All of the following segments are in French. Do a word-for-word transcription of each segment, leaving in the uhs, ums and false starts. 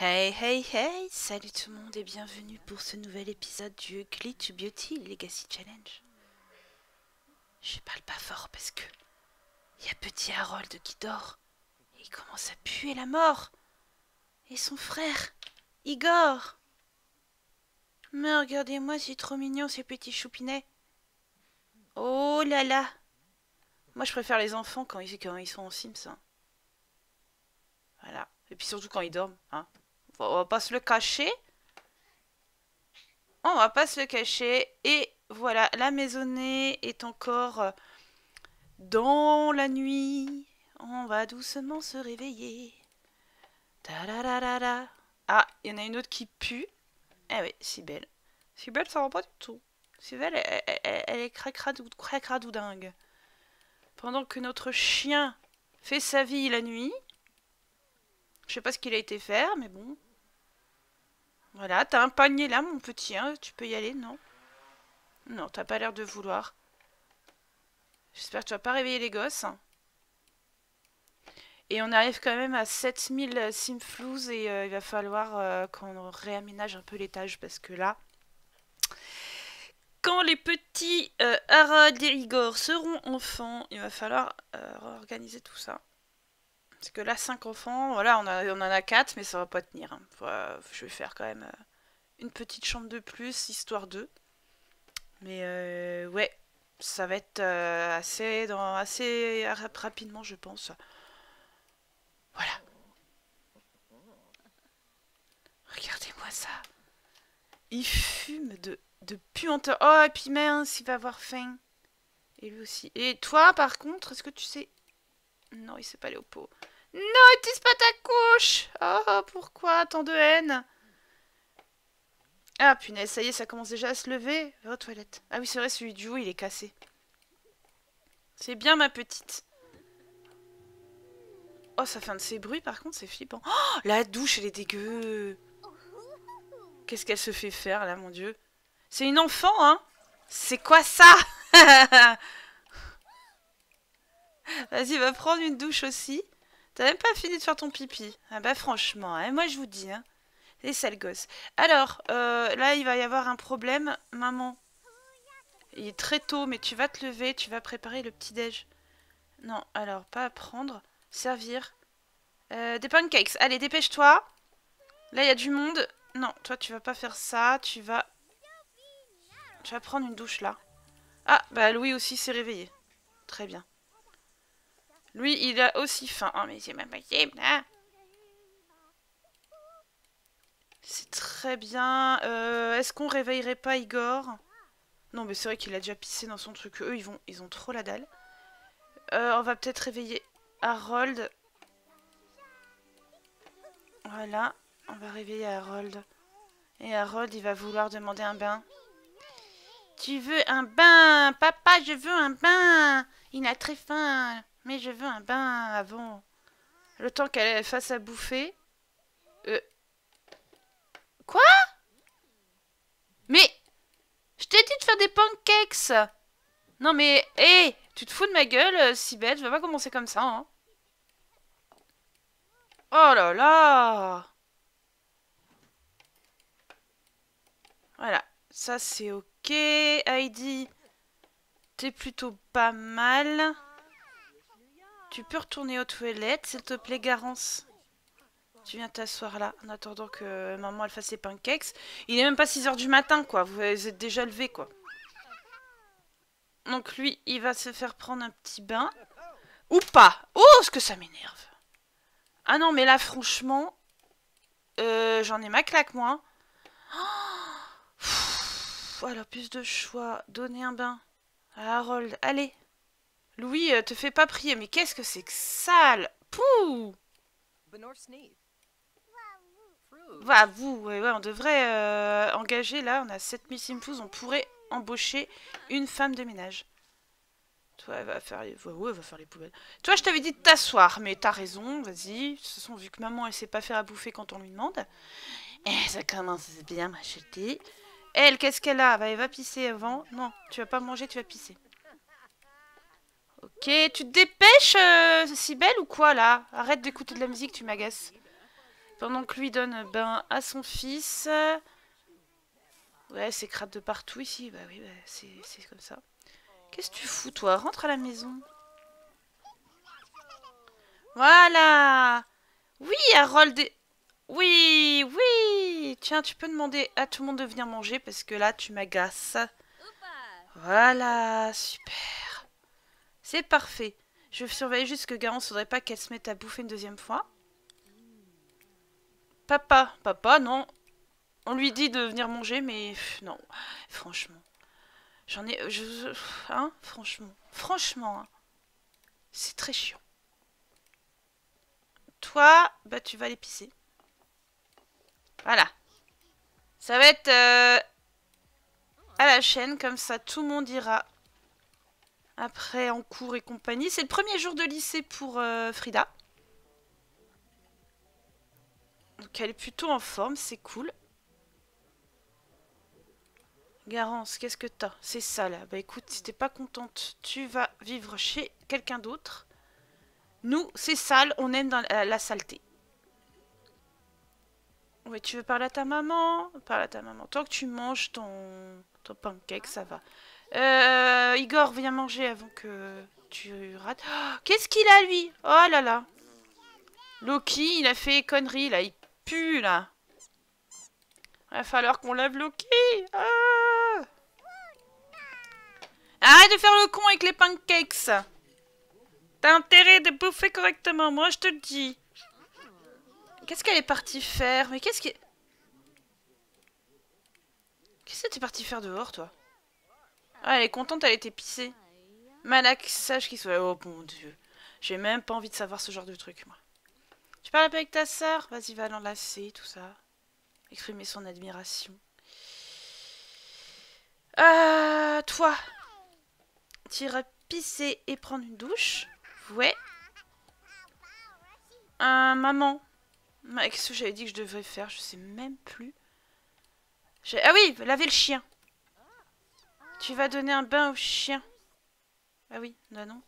Hey hey hey, salut tout le monde et bienvenue pour ce nouvel épisode du Ugly to Beauty Legacy Challenge. Je parle pas fort parce que y a petit Harold qui dort et il commence à puer la mort. Et son frère, Igor. Mais regardez-moi, c'est trop mignon ces petits choupinets. Oh là là. Moi je préfère les enfants quand ils, quand ils sont en Sims. Hein. Voilà. Et puis surtout quand ils dorment, hein. On va pas se le cacher. On va pas se le cacher. Et voilà, la maisonnée est encore dans la nuit. On va doucement se réveiller. Ta -da -da -da -da. Ah, il y en a une autre qui pue. Eh oui, Cybèle. Cybèle, ça va pas du tout. Cybèle, elle, elle, elle est cracradou, cracradoudingue. Pendant que notre chien fait sa vie la nuit. Je sais pas ce qu'il a été faire, mais bon. Voilà, t'as un panier là, mon petit, hein. Tu peux y aller, non? Non, t'as pas l'air de vouloir. J'espère que tu vas pas réveiller les gosses. Et on arrive quand même à sept mille simflouz et euh, il va falloir euh, qu'on réaménage un peu l'étage parce que là... Quand les petits euh, Harold et Igor seront enfants, il va falloir euh, réorganiser tout ça. Parce que là, cinq enfants, voilà, on, a, on en a quatre, mais ça va pas tenir. Hein. Voilà, je vais faire quand même euh, une petite chambre de plus, histoire d'eux. Mais euh, ouais, ça va être euh, assez, dans, assez rap rapidement, je pense. Voilà. Regardez-moi ça. Il fume de, de puanteur. Oh, et puis mince, il va avoir faim. Et lui aussi. Et toi, par contre, est-ce que tu sais... Non, il sait pas aller au pot. Non, il tisse pas ta couche. Oh, pourquoi tant de haine? Ah, punaise, ça y est, ça commence déjà à se lever. Va aux toilettes. Ah oui, c'est vrai, celui du haut, il est cassé. C'est bien, ma petite. Oh, ça fait un de ces bruits, par contre, c'est flippant. Oh, la douche, elle est dégueu. Qu'est-ce qu'elle se fait faire, là, mon Dieu? C'est une enfant, hein? C'est quoi ça? Vas-y, va prendre une douche aussi. T'as même pas fini de faire ton pipi. Ah bah franchement, hein, moi je vous dis, hein, les sales gosses. Alors, euh, là il va y avoir un problème. Maman, il est très tôt, mais tu vas te lever, tu vas préparer le petit-déj. Non, alors, pas à prendre. Servir. Euh, des pancakes. Allez, dépêche-toi. Là, il y a du monde. Non, toi tu vas pas faire ça. Tu vas... Tu vas prendre une douche là. Ah, bah Louis aussi s'est réveillé. Très bien. Lui, il a aussi faim. Oh, mais c'est ma game, là. C'est très bien. Euh, Est-ce qu'on réveillerait pas Igor? Non, mais c'est vrai qu'il a déjà pissé dans son truc. Eux, ils, vont, ils ont trop la dalle. Euh, on va peut-être réveiller Harold. Voilà. On va réveiller Harold. Et Harold, il va vouloir demander un bain. Tu veux un bain? Papa, je veux un bain. Il a très faim. Mais je veux un bain avant. Le temps qu'elle fasse à bouffer. Euh... Quoi? Mais... Je t'ai dit de faire des pancakes. Non mais... Hé hey, tu te fous de ma gueule, Cybèle. Je vais pas commencer comme ça, hein. Oh là là. Voilà. Ça c'est ok. Heidi, t'es plutôt pas mal. Tu peux retourner aux toilettes, s'il te plaît, Garance. Tu viens t'asseoir là, en attendant que maman elle fasse les pancakes. Il est même pas six heures du matin, quoi. Vous êtes déjà levé, quoi. Donc lui, il va se faire prendre un petit bain. Ou pas. Oh, ce que ça m'énerve. Ah non, mais là, franchement... Euh, j'en ai ma claque, moi. Oh, alors, plus de choix. Donner un bain à Harold. Allez. Louis, te fais pas prier, mais qu'est-ce que c'est que sale? Pouh! Bah, vous, ouais, ouais, on devrait euh, engager, là, on a sept mille simfous, on pourrait embaucher une femme de ménage. Toi, elle va faire les, ouais, ouais, elle va faire les poubelles. Toi, je t'avais dit de t'asseoir, mais t'as raison, vas-y. De toute façon, vu que maman, elle sait pas faire à bouffer quand on lui demande. Et ça commence bien, ma chérie. Elle, qu'est-ce qu'elle a? Elle va pisser avant. Non, tu vas pas manger, tu vas pisser. Ok, tu te dépêches, Cybèle, euh, ou quoi, là? Arrête d'écouter de la musique, tu m'agaces. Pendant que lui donne bain à son fils. Ouais, c'est crade de partout ici. Bah oui, bah, c'est comme ça. Qu'est-ce que tu fous, toi? Rentre à la maison. Voilà. Oui, Harold est... Oui, oui. Tiens, tu peux demander à tout le monde de venir manger parce que là, tu m'agaces. Voilà, super. C'est parfait. Je surveille juste que Garance ne faudrait pas qu'elle se mette à bouffer une deuxième fois. Papa, papa, non. On lui dit de venir manger, mais pff, non. Franchement. J'en ai... Je, je, hein, franchement. Franchement. Hein. C'est très chiant. Toi, bah tu vas aller pisser. Voilà. Ça va être euh, à la chaîne, comme ça tout le monde ira. Après, en cours et compagnie. C'est le premier jour de lycée pour euh, Frida. Donc elle est plutôt en forme, c'est cool. Garance, qu'est-ce que t'as? C'est ça là. Bah écoute, si t'es pas contente, tu vas vivre chez quelqu'un d'autre. Nous, c'est sale, on aime dans la, la saleté. Ouais, tu veux parler à ta maman? Parle à ta maman. Tant que tu manges ton, ton pancake, ça va. Euh, Igor, viens manger avant que tu rates. Oh, qu'est-ce qu'il a lui? Oh là là. Loki, il a fait connerie là, il pue là. Il va falloir qu'on lave Loki. Ah, arrête de faire le con avec les pancakes. T'as intérêt de bouffer correctement, moi je te le dis. Qu'est-ce qu'elle est partie faire? Mais qu'est-ce qu'elle... Qu'est-ce que t'es partie faire dehors, toi? Ah, elle est contente, elle était pissée. Malak, sache qu'il soit... Oh mon dieu. J'ai même pas envie de savoir ce genre de truc, moi. Tu parles un peu avec ta sœur? Vas-y, va l'enlacer, tout ça. Exprimer son admiration. Euh... Toi. T'iras pisser et prendre une douche. Ouais. Euh, maman. Qu'est-ce que j'avais dit que je devrais faire? Je sais même plus. Ah oui, laver le chien. Tu vas donner un bain au chien. Ah oui, non, non.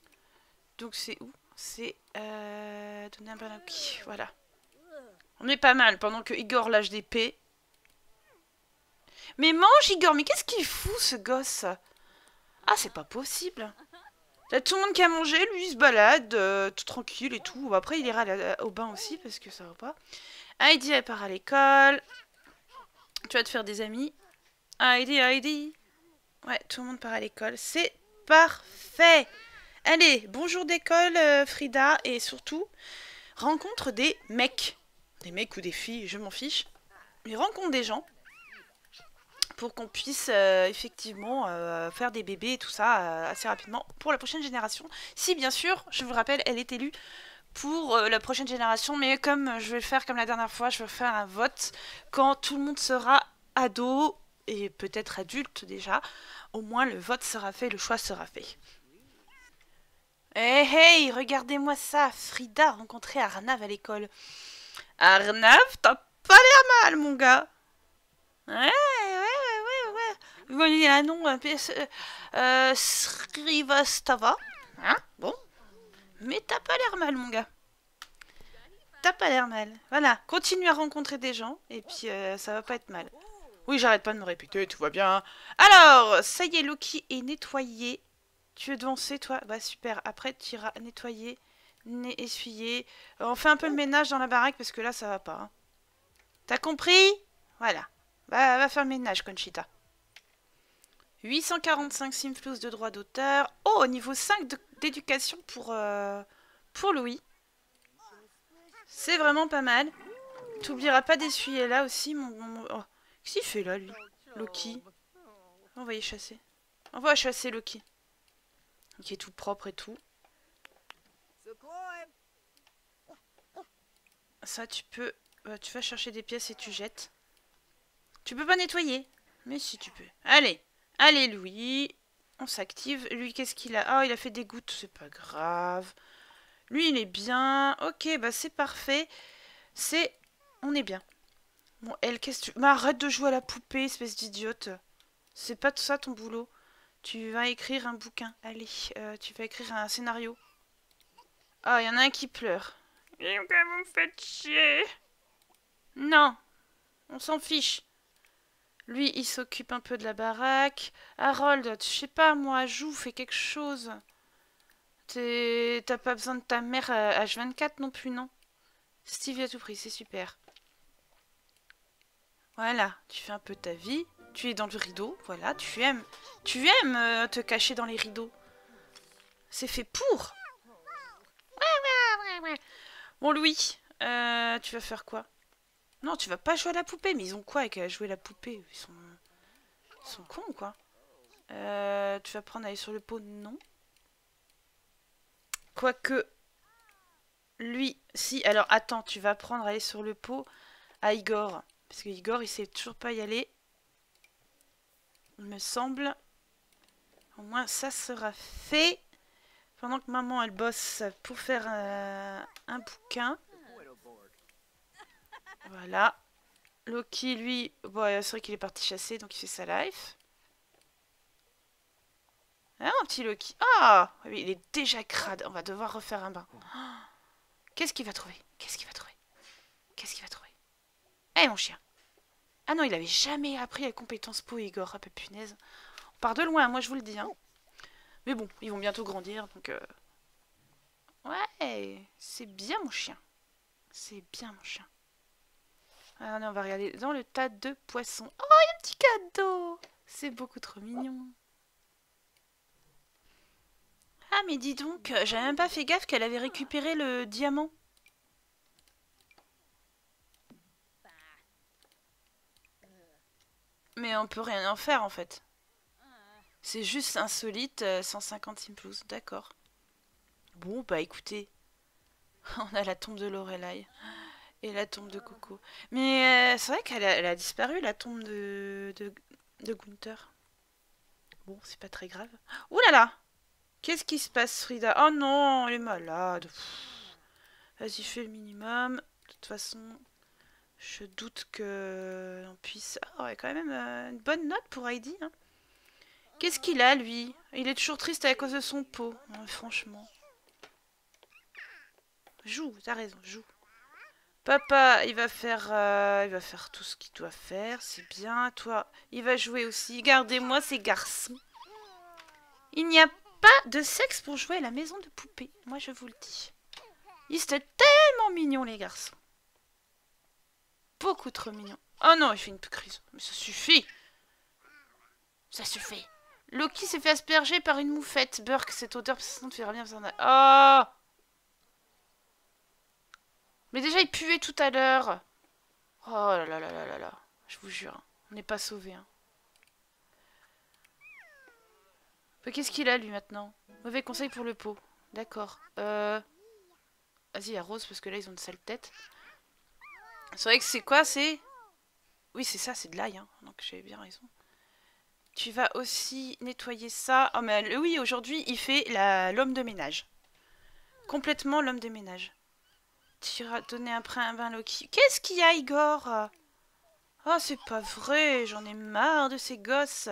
Donc c'est où? C'est euh, donner un bain au chien. Voilà. On est pas mal pendant que Igor lâche des pets. Mais mange Igor, mais qu'est-ce qu'il fout ce gosse? Ah, c'est pas possible. Là, tout le monde qui a mangé, lui, il se balade, euh, tout tranquille et tout. Après, il ira au bain aussi, parce que ça va pas. Heidi, elle part à l'école. Tu vas te faire des amis. Heidi, Heidi. Ouais, tout le monde part à l'école. C'est parfait. Allez, bonjour d'école, euh, Frida. Et surtout, rencontre des mecs. Des mecs ou des filles, je m'en fiche. Mais rencontre des gens. Pour qu'on puisse euh, effectivement euh, faire des bébés et tout ça euh, assez rapidement pour la prochaine génération. Si bien sûr, je vous rappelle, elle est élue pour euh, la prochaine génération, mais comme je vais le faire comme la dernière fois, je vais faire un vote quand tout le monde sera ado et peut-être adulte déjà. Au moins le vote sera fait, le choix sera fait. Hey hey, regardez-moi ça, Frida a rencontré Arnave à l'école. Arnave, t'as pas l'air mal mon gars. Ouais. Il a un nom, euh, Srivastava. Hein? Bon. Mais t'as pas l'air mal, mon gars. T'as pas l'air mal. Voilà, continue à rencontrer des gens, et puis euh, ça va pas être mal. Oui, j'arrête pas de me répéter, tout va bien. Alors, ça y est, Loki est nettoyé. Tu veux danser, toi? Bah super, après tu iras nettoyer, essuyer. On fait un peu le ménage dans la baraque, parce que là, ça va pas. Hein. T'as compris? Voilà. Bah, va faire le ménage, Conchita. huit cent quarante-cinq Sims plus de droits d'auteur. Oh, niveau cinq d'éducation pour, euh, pour Louis. C'est vraiment pas mal. T'oublieras pas d'essuyer là aussi. Mon, mon... Oh. Qu'est-ce qu'il fait là, lui? Loki. On va y chasser. On va chasser Loki. Qui est tout propre et tout. Ça, tu peux... Euh, tu vas chercher des pièces et tu jettes. Tu peux pas nettoyer. Mais si tu peux. Allez. Allez, Louis, on s'active. Lui, qu'est-ce qu'il a? Ah, oh, il a fait des gouttes, c'est pas grave. Lui, il est bien. Ok, bah c'est parfait. C'est... On est bien. Bon, elle, qu'est-ce que tu... Mais arrête de jouer à la poupée, espèce d'idiote. C'est pas tout ça, ton boulot. Tu vas écrire un bouquin. Allez, euh, tu vas écrire un scénario. Ah, il y en a un qui pleure. Vous me faites chier. Non, on s'en fiche. Lui, il s'occupe un peu de la baraque. Harold, je sais pas, moi, joue, fais quelque chose. T'as pas besoin de ta mère à H vingt-quatre non plus, non? Stevie à tout prix, c'est super. Voilà, tu fais un peu ta vie. Tu es dans le rideau, voilà, tu aimes. Tu aimes euh, te cacher dans les rideaux. C'est fait pour. Bon, Louis, euh, tu vas faire quoi? Non, tu vas pas jouer à la poupée. Mais ils ont quoi avec à jouer à la poupée? Ils sont... Ils sont cons, quoi. Euh, tu vas prendre à aller sur le pot? Non. Quoique... Lui, si, alors attends, tu vas apprendre à aller sur le pot à Igor. Parce que Igor, il sait toujours pas y aller. Il me semble. Au moins, ça sera fait. Pendant que maman, elle bosse pour faire euh, un bouquin. Voilà. Loki, lui, bon, c'est vrai qu'il est parti chasser, donc il fait sa life. Ah, mon petit Loki. Ah, oh oui, il est déjà crade. On va devoir refaire un bain. Oh. Qu'est-ce qu'il va trouver? Qu'est-ce qu'il va trouver? Qu'est-ce qu'il va trouver? Eh, hey, mon chien. Ah non, il avait jamais appris la compétence peau, Igor. Ah, peu punaise. On part de loin, moi, je vous le dis. Hein. Mais bon, ils vont bientôt grandir, donc... Euh... Ouais, c'est bien, mon chien. C'est bien, mon chien. Ah non, on va regarder dans le tas de poissons. Oh, il y a un petit cadeau. C'est beaucoup trop mignon. Ah, mais dis donc, j'avais même pas fait gaffe qu'elle avait récupéré le diamant. Mais on peut rien en faire, en fait. C'est juste insolite, cent cinquante simplous, d'accord. Bon, bah écoutez. On a la tombe de Lorelai. Et la tombe de Coco. Mais euh, c'est vrai qu'elle a, elle a disparu, la tombe de, de, de Gunther. Bon, c'est pas très grave. Ouh là là! Qu'est-ce qui se passe, Frida? Oh non, elle est malade. Vas-y, fais le minimum. De toute façon, je doute que on puisse... Oh, elle a quand même euh, une bonne note pour Heidi. Hein. Qu'est-ce qu'il a, lui? Il est toujours triste à cause de son pot. Ouais, franchement. Joue, t'as raison, joue. Papa, il va faire euh, il va faire tout ce qu'il doit faire. C'est bien, toi. Il va jouer aussi. Gardez-moi ces garçons. Il n'y a pas de sexe pour jouer à la maison de poupée. Moi, je vous le dis. Ils sont tellement mignons, les garçons. Beaucoup trop mignons. Oh non, il fait une crise. Mais ça suffit. Ça suffit. Loki s'est fait asperger par une moufette. Burke, cette odeur persistante fera bien... Oh! Mais déjà, il puait tout à l'heure. Oh là là là là là là. Je vous jure, hein. On n'est pas sauvés. Hein. Qu'est-ce qu'il a, lui, maintenant? Mauvais conseil pour le pot. D'accord. Euh... Vas-y, arrose, parce que là, ils ont une sale tête. C'est vrai que c'est quoi? C'est... Oui, c'est ça, c'est de l'ail. Hein. Donc, j'avais bien raison. Tu vas aussi nettoyer ça. Oh, mais oui, aujourd'hui, il fait la... l'homme de ménage. Complètement l'homme de ménage. Tu iras donner après un bain Loki. Qu'est-ce qu'il y a, Igor? Oh, c'est pas vrai. J'en ai marre de ces gosses.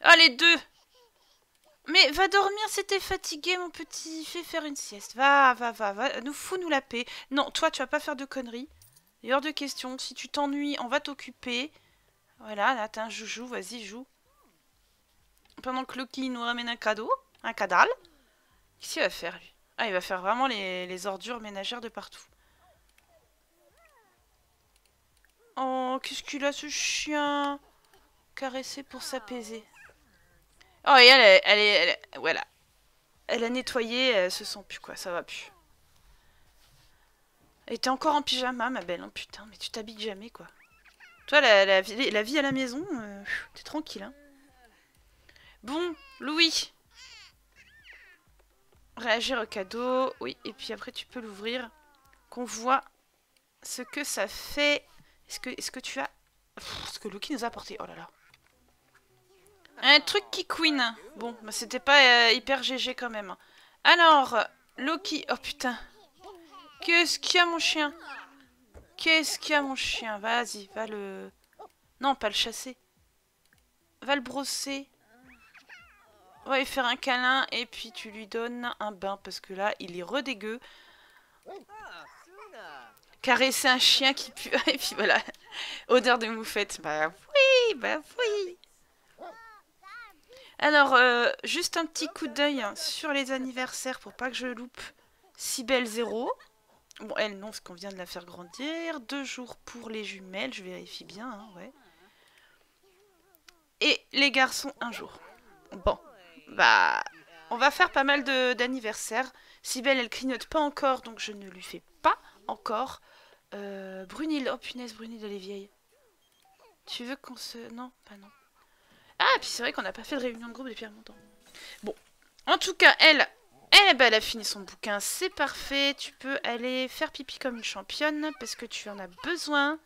Ah, les deux! Mais va dormir, c'était fatigué, mon petit. Fais faire une sieste. Va, va, va, va. Nous fous-nous la paix. Non, toi, tu vas pas faire de conneries. Il est hors de question. Si tu t'ennuies, on va t'occuper. Voilà, là, t'as un joujou. Vas-y, joue. Pendant que Loki nous ramène un cadeau. Un cadal. Qu'est-ce qu'il va faire, lui? Ah, il va faire vraiment les, les ordures ménagères de partout. Oh, qu'est-ce qu'il a, ce chien? Caresser pour s'apaiser. Oh, et elle, elle, elle, elle, elle, voilà. Elle a nettoyé, elle se sent plus, quoi. Ça va plus. Et t'es encore en pyjama, ma belle. Hein, putain, mais tu t'habilles jamais, quoi. Toi, la, la, la vie à la maison, euh, t'es tranquille, hein. Bon, Louis. Réagir au cadeau, oui, et puis après tu peux l'ouvrir, qu'on voit ce que ça fait. Est-ce que, est-ce que tu as... Pff, ce que Loki nous a apporté, oh là là. Un truc qui queen. Bon, bah, c'était pas euh, hyper G G quand même. Alors, Loki, oh putain. Qu'est-ce qu'il y a, mon chien? Qu'est-ce qu'il y a, mon chien? Vas-y, va le... Non, pas le chasser. Va le brosser. On va lui faire un câlin et puis tu lui donnes un bain parce que là, il est redégueu. Caresser un chien qui pue. Et puis voilà. Odeur de moufette. Bah oui, bah oui. Alors, euh, juste un petit coup d'œil hein, sur les anniversaires pour pas que je loupe. Cybèle zéro. Bon, elle, non, parce qu'on vient de la faire grandir. Deux jours pour les jumelles. Je vérifie bien, hein, ouais. Et les garçons, un jour. Bon. Bah, on va faire pas mal d'anniversaires. Cybèle, elle clignote pas encore, donc je ne lui fais pas encore. Euh, Brunil, oh punaise, Brunil, elle est vieille. Tu veux qu'on se... Non, bah non. Ah, puis c'est vrai qu'on n'a pas fait de réunion de groupe depuis un longtemps. Bon, en tout cas, elle... Eh ben, elle a fini son bouquin, c'est parfait. Tu peux aller faire pipi comme une championne, parce que tu en as besoin.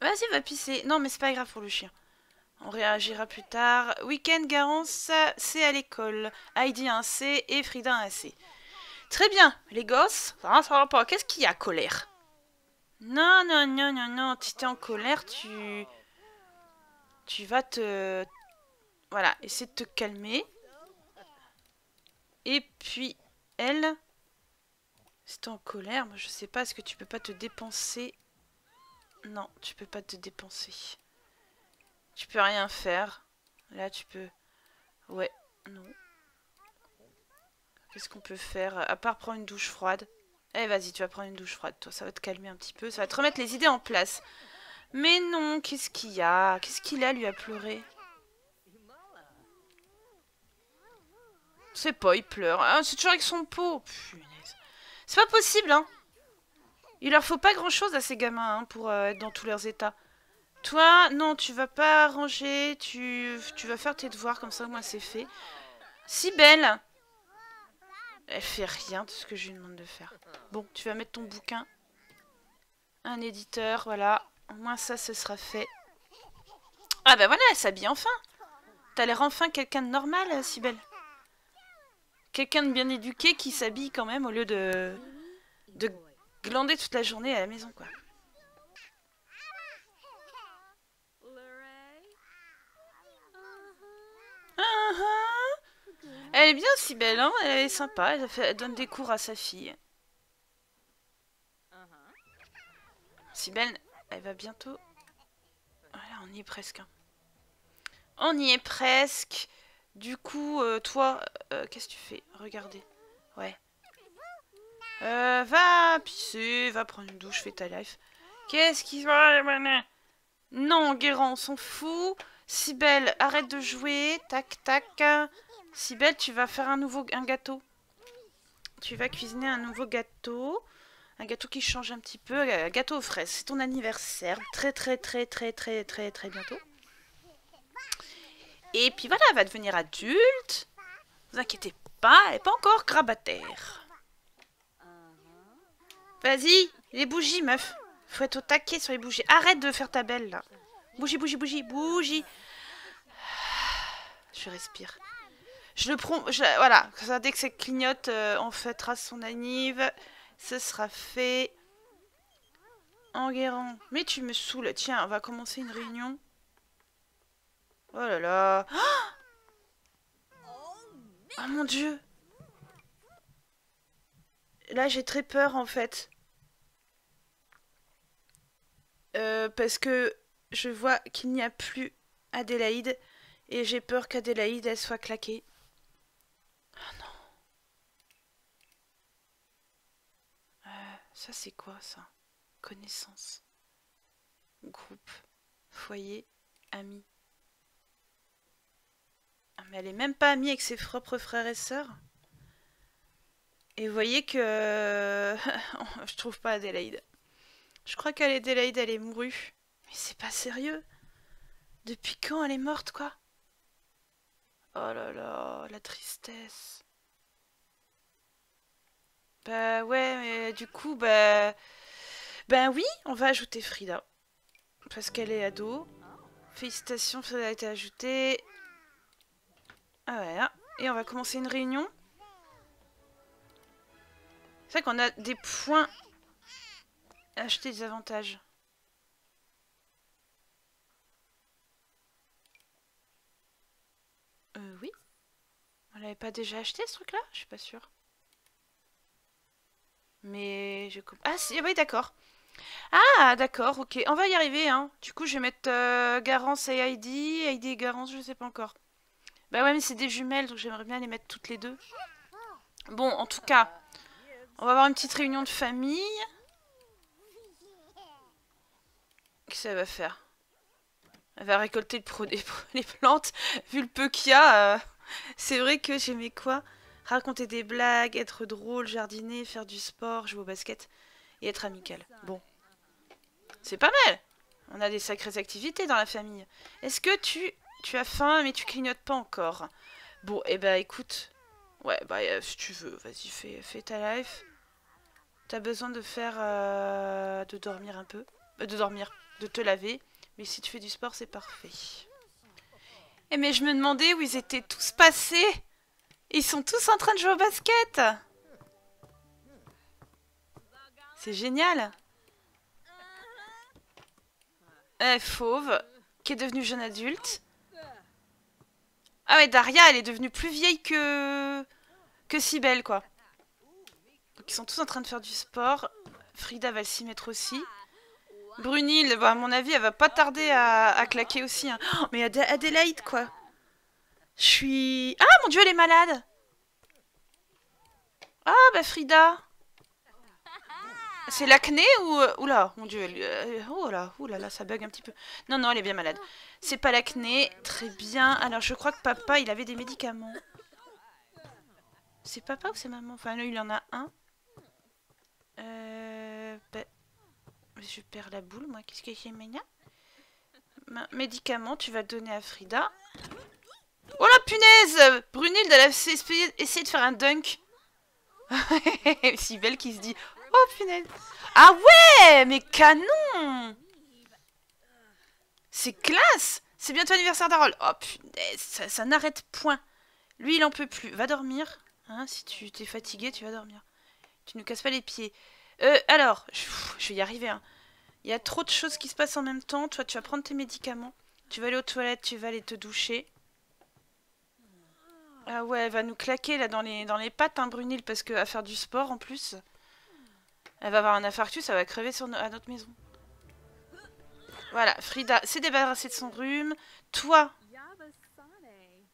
Vas-y, va pisser. Non, mais c'est pas grave pour le chien. On réagira plus tard. Week-end, Garance, c'est à l'école. Heidi un C et Frida un C. Très bien, les gosses. Ça va pas. Qu'est-ce qu'il y a, colère? Non, non, non, non, non. Si t'es en colère, tu... Tu vas te... Voilà, essaie de te calmer. Et puis, elle... C'est en colère, moi je sais pas, est-ce que tu peux pas te dépenser? Non, tu peux pas te dépenser. Tu peux rien faire. Là, tu peux... Ouais, non. Qu'est-ce qu'on peut faire? À part prendre une douche froide. Eh, vas-y, tu vas prendre une douche froide, toi. Ça va te calmer un petit peu, ça va te remettre les idées en place. Mais non, qu'est-ce qu'il y a? Qu'est-ce qu'il a, lui, à pleurer? C'est pas, il pleure. Ah, c'est toujours avec son pot. C'est pas possible, hein. Il leur faut pas grand-chose à ces gamins hein, pour euh, être dans tous leurs états. Toi, non, tu vas pas ranger. Tu, tu vas faire tes devoirs, comme ça, moi, c'est fait. Cybèle. Elle fait rien de ce que je lui demande de faire. Bon, tu vas mettre ton bouquin. Un éditeur, voilà. Au moins, ça, ce sera fait. Ah, bah voilà, elle s'habille enfin. T'as l'air enfin quelqu'un de normal, Cybèle. Quelqu'un de bien éduqué qui s'habille quand même au lieu de, de glander toute la journée à la maison, quoi. Uh-huh. Elle est bien, Cybèle, hein, elle est sympa, elle, fait, elle donne des cours à sa fille. Cybèle, elle va bientôt... Voilà, on y est presque. Hein. On y est presque. Du coup, euh, toi, euh, qu'est-ce que tu fais? Regardez. Ouais. Euh, va pisser, va prendre une douche, fais ta life. Qu'est-ce qui va? Non, Guérin, on s'en fout. Cybèle, arrête de jouer. Tac, tac. Cybèle, tu vas faire un nouveau un gâteau. Tu vas cuisiner un nouveau gâteau. Un gâteau qui change un petit peu. Un gâteau aux fraises. C'est ton anniversaire. Très, très, très, très, très, très, très bientôt. Et puis voilà, elle va devenir adulte. Ne vous inquiétez pas, elle n'est pas encore grabataire. Vas-y, les bougies, meuf. Faut être au taquet sur les bougies. Arrête de faire ta belle, là. Bougie, bougie, bougie, bougie. Je respire. Je le prends... Je, voilà, dès que ça clignote, euh, on fêtera son anniv. Ce sera fait. Enguerrand. Mais tu me saoules. Tiens, on va commencer une réunion. Oh là là. Oh mon dieu. Là j'ai très peur en fait. Euh, parce que je vois qu'il n'y a plus Adélaïde. Et j'ai peur qu'Adélaïde elle soit claquée. Oh non. Euh, ça c'est quoi ça? Connaissance. Groupe. Foyer. Amis. Mais elle est même pas amie avec ses propres frères et sœurs. Et vous voyez que... Je trouve pas Adélaïde. Je crois qu'Adélaïde, elle est mourue. Mais c'est pas sérieux. Depuis quand elle est morte, quoi? Oh là là, la tristesse. Bah ouais, mais du coup, bah... Ben oui, on va ajouter Frida. Parce qu'elle est ado. Félicitations, Frida a été ajoutée... Ah voilà, et on va commencer une réunion. C'est vrai qu'on a des points. Acheter des avantages. Euh oui. On l'avait pas déjà acheté ce truc là? Je suis pas sûre. Mais je comprends. Ah si, oui d'accord. Ah d'accord, ok. On va y arriver, hein. Du coup, je vais mettre euh, Garance et Heidi. Heidi et Garance, je sais pas encore. Bah ouais, mais c'est des jumelles, donc j'aimerais bien les mettre toutes les deux. Bon, en tout cas, on va avoir une petite réunion de famille. Qu'est-ce qu'elle va faire? Elle va récolter le pro des, les plantes. Vu le peu qu'il y a, euh, c'est vrai que j'aimais quoi? Raconter des blagues, être drôle, jardiner, faire du sport, jouer au basket et être amical. Bon. C'est pas mal. On a des sacrées activités dans la famille. Est-ce que tu, tu as faim mais tu clignotes pas encore? Bon, eh ben écoute. Ouais, bah euh, si tu veux, vas-y, fais, fais ta life. T'as besoin de faire... Euh, de dormir un peu. Euh, de dormir, de te laver. Mais si tu fais du sport, c'est parfait. Eh mais je me demandais où ils étaient tous passés. Ils sont tous en train de jouer au basket. C'est génial. Eh, Fauve, qui est devenue jeune adulte. Ah ouais, Daria, elle est devenue plus vieille que... que Cybèle, quoi. Donc ils sont tous en train de faire du sport. Frida va s'y mettre aussi. Brunil, bah, à mon avis, elle va pas tarder à, à claquer aussi. Hein. Oh, mais Ad- Adélaïde, quoi. Je suis... Ah, mon Dieu, elle est malade. Ah, bah Frida. C'est l'acné ou... Oula, mon Dieu, elle... Oh là, oh là là, ça bug un petit peu. Non, non, elle est bien malade. C'est pas l'acné, très bien. Alors, je crois que papa, il avait des médicaments. C'est papa ou c'est maman? Enfin, là, il en a un. Euh... Bah... Je perds la boule, moi. Qu'est-ce que c'est, Mania? Médicament, tu vas donner à Frida. Oh la punaise! Brunhilde, elle a essayé de faire un dunk. Cybèle qui se dit... Oh punaise! Ah ouais! Mais canon! C'est classe! C'est bientôt l'anniversaire d'Harold. Oh punaise, ça, ça n'arrête point. Lui, il en peut plus. Va dormir. Hein, si tu t'es fatigué, tu vas dormir. Tu ne casses pas les pieds. Euh, alors, je, je vais y arriver. Hein. Il y a trop de choses qui se passent en même temps. Toi, tu vas prendre tes médicaments. Tu vas aller aux toilettes, tu vas aller te doucher. Ah ouais, elle va nous claquer là dans les, dans les pattes, hein, Brunil, parce qu'à faire du sport en plus. Elle va avoir un infarctus, elle va crever sur no- à notre maison. Voilà, Frida s'est débarrassée de son rhume. Toi,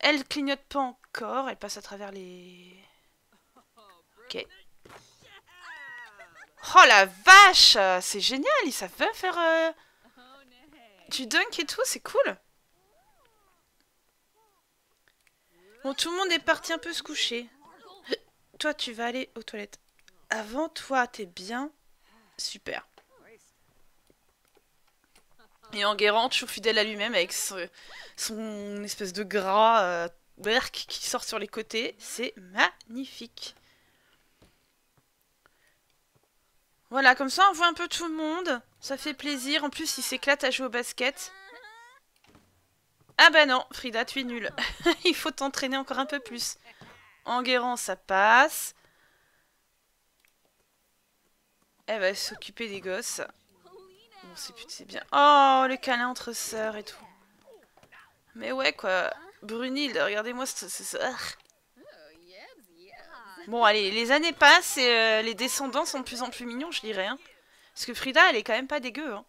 elle clignote pas encore, elle passe à travers les... Ok. Oh la vache! C'est génial, ils savent bien faire euh, du dunk et tout, c'est cool. Bon, tout le monde est parti un peu se coucher. Toi, tu vas aller aux toilettes. Avant, toi, t'es bien. Super. Et Enguerrand, toujours fidèle à lui-même, avec ce, son espèce de gras euh, berk qui sort sur les côtés. C'est magnifique. Voilà, comme ça, on voit un peu tout le monde. Ça fait plaisir. En plus, il s'éclate à jouer au basket. Ah bah non, Frida, tu es nulle. Il faut t'entraîner encore un peu plus. Enguerrand, ça passe. Elle va s'occuper des gosses. Bon, c'est bien. Oh, le câlin entre sœurs et tout. Mais ouais, quoi. Brunhilde, regardez-moi ce... ce, ce... Bon, allez, les années passent et euh, les descendants sont de plus en plus mignons, je dirais. Hein. Parce que Frida, elle est quand même pas dégueu. Hein.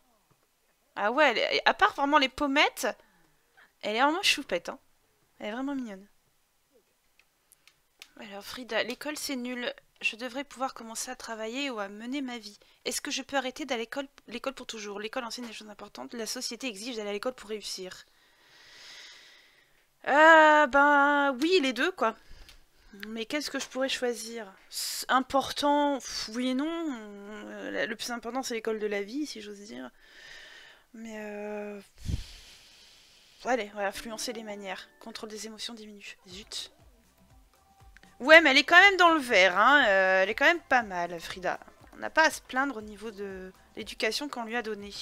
Ah ouais, elle est... à part vraiment les pommettes, elle est vraiment choupette. Hein. Elle est vraiment mignonne. Alors, Frida, l'école, c'est nul. Je devrais pouvoir commencer à travailler ou à mener ma vie. Est-ce que je peux arrêter d'aller à l'école pour toujours? L'école enseigne des choses importantes. La société exige d'aller à l'école pour réussir. Euh, ben, oui, les deux, quoi. Mais qu'est-ce que je pourrais choisir? Important, oui et non. Le plus important, c'est l'école de la vie, si j'ose dire. Mais, euh... allez, on va influencer les manières. Contrôle des émotions diminue. Zut. Ouais, mais elle est quand même dans le vert, hein. Euh, elle est quand même pas mal, Frida. On n'a pas à se plaindre au niveau de l'éducation qu'on lui a donnée.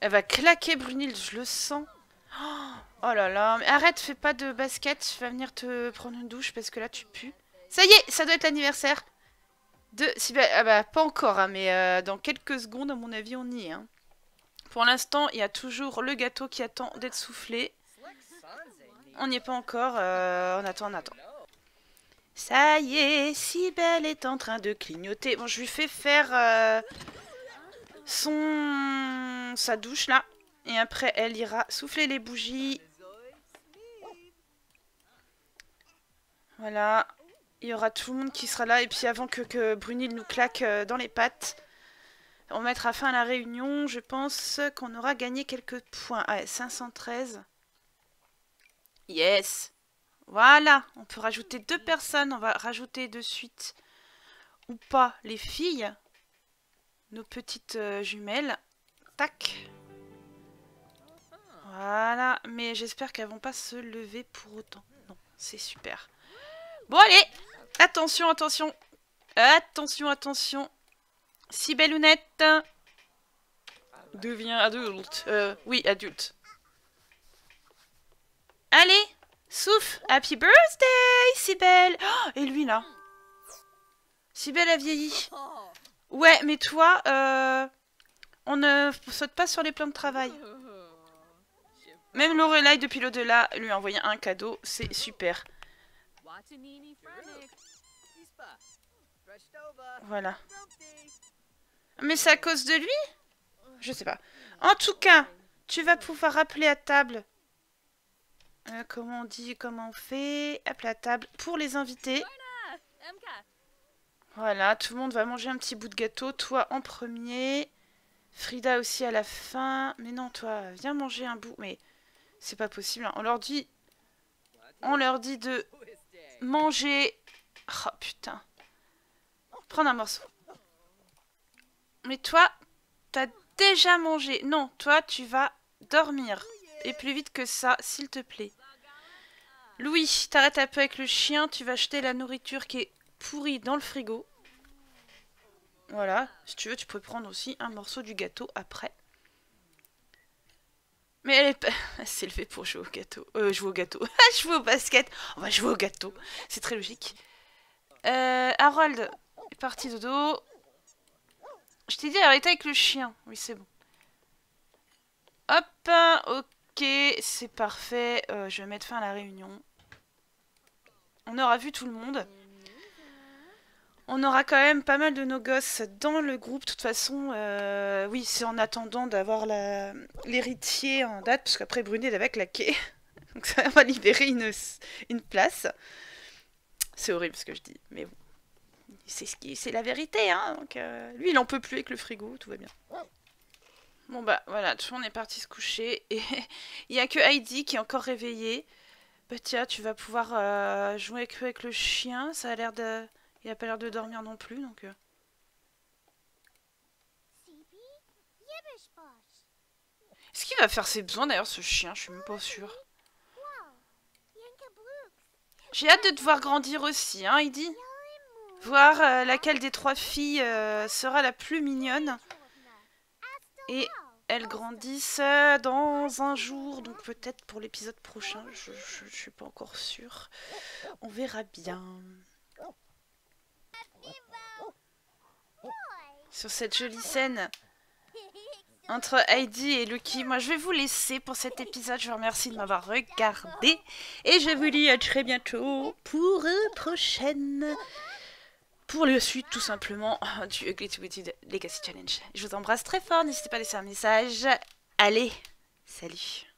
Elle va claquer, Brunhilde, je le sens. Oh là là, mais arrête, fais pas de basket. Je vais venir te prendre une douche parce que là, tu pues. Ça y est, ça doit être l'anniversaire de... Ah bah, pas encore, hein, mais euh, dans quelques secondes, à mon avis, on y est. Hein. Pour l'instant, il y a toujours le gâteau qui attend d'être soufflé. On n'y est pas encore, euh, on attend, on attend. Ça y est, Cybèle est en train de clignoter. Bon, je lui fais faire euh, son sa douche là. Et après, elle ira souffler les bougies. Voilà. Il y aura tout le monde qui sera là. Et puis avant que, que Brunil nous claque dans les pattes, on mettra fin à la réunion. Je pense qu'on aura gagné quelques points. Ah, cinq cent treize. Yes. Voilà. On peut rajouter deux personnes. On va rajouter de suite ou pas les filles. Nos petites jumelles. Tac. Voilà. Mais j'espère qu'elles vont pas se lever pour autant. Non, c'est super. Bon, allez. Attention, attention. Attention, attention. Cybèleounette devient adulte. Euh, oui, adulte. Allez, souffle. Happy birthday, Cybèle. Oh, et lui, là. Cybèle a vieilli. Ouais, mais toi, euh, on ne saute pas sur les plans de travail. Même Lorelai, depuis l'au-delà, lui a envoyé un cadeau. C'est super. Voilà. Mais c'est à cause de lui? Je sais pas. En tout cas, tu vas pouvoir rappeler à table. Euh, comment on dit, comment on fait? Appeler à table pour les invités. Voilà, tout le monde va manger un petit bout de gâteau. Toi en premier. Frida aussi à la fin. Mais non, toi, viens manger un bout. Mais c'est pas possible. Hein. On leur dit... On leur dit de manger... Oh putain. Prendre un morceau. Mais toi, t'as déjà mangé. Non, toi, tu vas dormir. Et plus vite que ça, s'il te plaît. Louis, t'arrêtes un peu avec le chien. Tu vas jeter la nourriture qui est pourrie dans le frigo. Voilà. Si tu veux, tu peux prendre aussi un morceau du gâteau après. Mais elle est pas... Elle s'est levée pour jouer au gâteau. Euh, jouer au gâteau. Jouer au basket. On va jouer au gâteau. C'est très logique. Euh, Harold est parti dodo. Je t'ai dit arrêtez avec le chien. Oui, c'est bon. Hop, ok, c'est parfait. Euh, je vais mettre fin à la réunion. On aura vu tout le monde. On aura quand même pas mal de nos gosses dans le groupe. De toute façon, euh, oui, c'est en attendant d'avoir l'héritier en date. Parce qu'après, Brunet avait claqué. Donc ça va libérer une, une place. C'est horrible ce que je dis, mais bon. C'est ce qui, c'est la vérité, hein. Donc, euh, lui, il en peut plus avec le frigo, tout va bien. Bon bah voilà, tout le monde est parti se coucher et il y a que Heidi qui est encore réveillée. Bah tiens, tu vas pouvoir euh, jouer avec, avec le chien. Ça a l'air de, il a pas l'air de dormir non plus, donc. Euh... Est-ce qu'il va faire ses besoins d'ailleurs ce chien? Je suis même pas sûre. J'ai hâte de te voir grandir aussi, hein, Heidi. Voir euh, laquelle des trois filles euh, sera la plus mignonne. Et elles grandissent dans un jour. Donc peut-être pour l'épisode prochain. Je ne suis pas encore sûre. On verra bien. Sur cette jolie scène entre Heidi et Lucky. Moi je vais vous laisser pour cet épisode. Je vous remercie de m'avoir regardé. Et je vous dis à très bientôt pour une prochaine... Pour la suite, tout simplement, du Ugly to Beauty Legacy Challenge. Je vous embrasse très fort, n'hésitez pas à laisser un message. Allez, salut!